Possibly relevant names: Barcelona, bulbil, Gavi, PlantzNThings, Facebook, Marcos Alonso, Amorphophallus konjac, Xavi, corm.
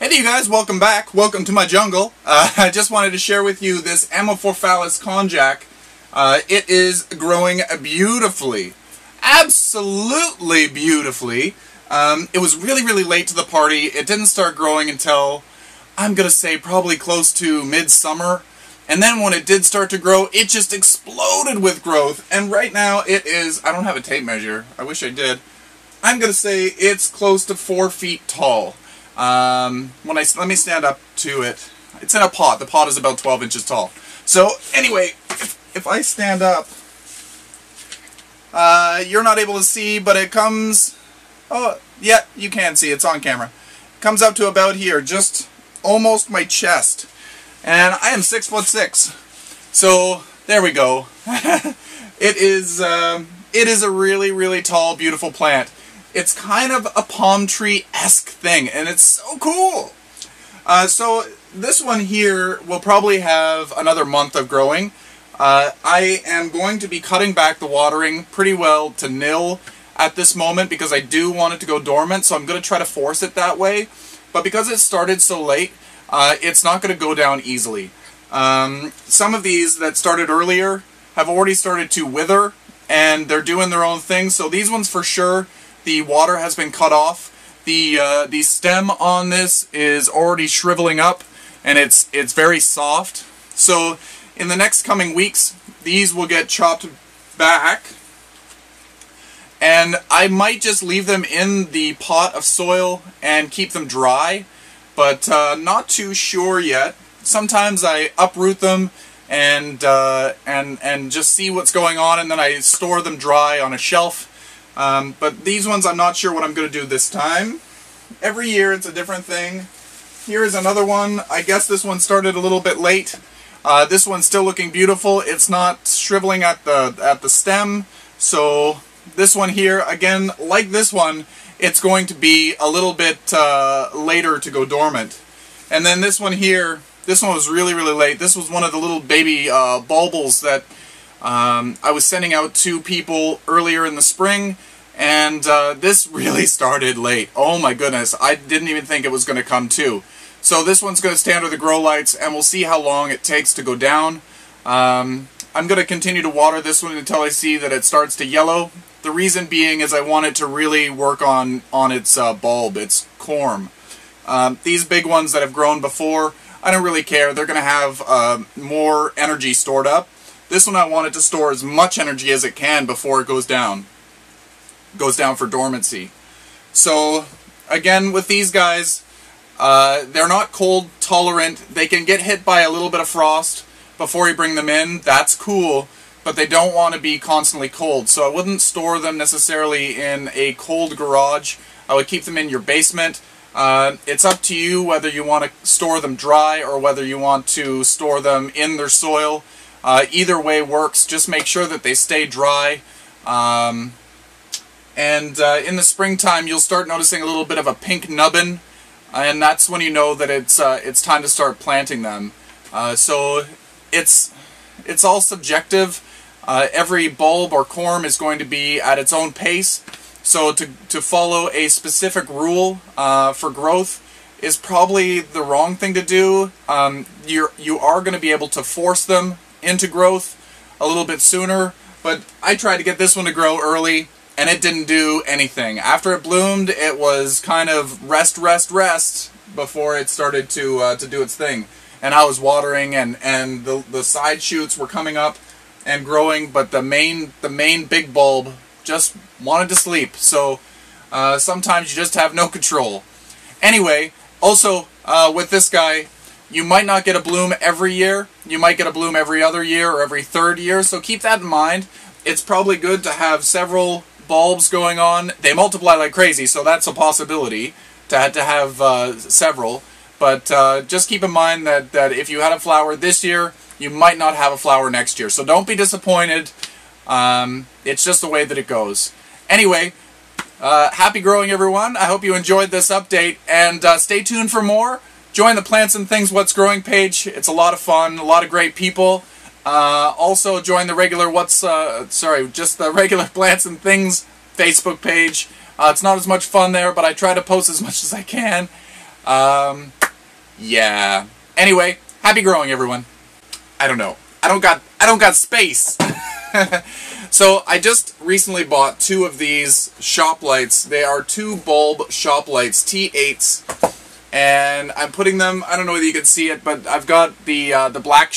Hey you guys, welcome back. Welcome to my jungle. I just wanted to share with you this Amorphophallus konjac. It is growing beautifully. Absolutely beautifully. It was really late to the party. It didn't start growing until, I'm going to say, probably close to midsummer. And then when it did start to grow, it just exploded with growth. And right now it is, I don't have a tape measure. I wish I did. I'm going to say it's close to 4 feet tall. Let me stand up to it. It's in a pot. The pot is about 12 inches tall. So anyway, if I stand up, you're not able to see, but it comes, oh yeah, you can see, it's on camera. It comes up to about here, just almost my chest. And I am 6'6". So there we go. It is a really tall, beautiful plant. It's kind of a palm tree-esque thing, and it's so cool. So this one here will probably have another month of growing. I am going to be cutting back the watering pretty well to nil at this moment because I do want it to go dormant, so I'm going to try to force it that way. But because it started so late, it's not going to go down easily. Some of these that started earlier have already started to wither, and they're doing their own thing, so these ones for sure, the water has been cut off. The stem on this is already shriveling up, and it's very soft. So in the next coming weeks, these will get chopped back, and I might just leave them in the pot of soil and keep them dry, but not too sure yet. Sometimes I uproot them and just see what's going on, and then I store them dry on a shelf. But these ones I'm not sure what I'm going to do this time. Every year it's a different thing. Here is another one. I guess this one started a little bit late. This one's still looking beautiful. It's not shriveling at the stem. So this one here, again, like this one, it's going to be a little bit later to go dormant. And then this one here, this one was really late. This was one of the little baby bulbils that I was sending out to people earlier in the spring, and this really started late. Oh my goodness, I didn't even think it was going to come to. So this one's going to stay under the grow lights, and we'll see how long it takes to go down. I'm going to continue to water this one until I see that it starts to yellow. The reason being is I want it to really work on its bulb, its corm. These big ones that have grown before, I don't really care. They're going to have more energy stored up. This one I want it to store as much energy as it can before it goes down. Goes down for dormancy. So, again, with these guys, they're not cold tolerant. They can get hit by a little bit of frost before you bring them in. That's cool, but they don't want to be constantly cold. So I wouldn't store them necessarily in a cold garage. I would keep them in your basement. It's up to you whether you want to store them dry or whether you want to store them in their soil. Either way works. Just make sure that they stay dry. In the springtime, you'll start noticing a little bit of a pink nubbin, and that's when you know that it's time to start planting them. So it's all subjective. Every bulb or corm is going to be at its own pace. So to follow a specific rule for growth is probably the wrong thing to do. You are going to be able to force them into growth a little bit sooner, but I tried to get this one to grow early, and it didn't do anything. After it bloomed, it was kind of rest before it started to do its thing. And I was watering, and the side shoots were coming up and growing, but the main big bulb just wanted to sleep. So sometimes you just have no control. Anyway, also with this guy, you might not get a bloom every year. You might get a bloom every other year or every third year, so keep that in mind. It's probably good to have several bulbs going on. They multiply like crazy, so that's a possibility to have several. But just keep in mind that if you had a flower this year, you might not have a flower next year. So don't be disappointed. It's just the way that it goes. Anyway, happy growing, everyone. I hope you enjoyed this update, and stay tuned for more. Join the Plants and Things What's Growing page. It's a lot of fun, a lot of great people. Also join the regular just the regular Plants and Things Facebook page. It's not as much fun there, but I try to post as much as I can. Yeah. Anyway, happy growing, everyone. I don't know. I don't got space. So I just recently bought two of these shop lights. They are two bulb shop lights, T8s, and I'm putting them. I don't know whether you can see it, but I've got the black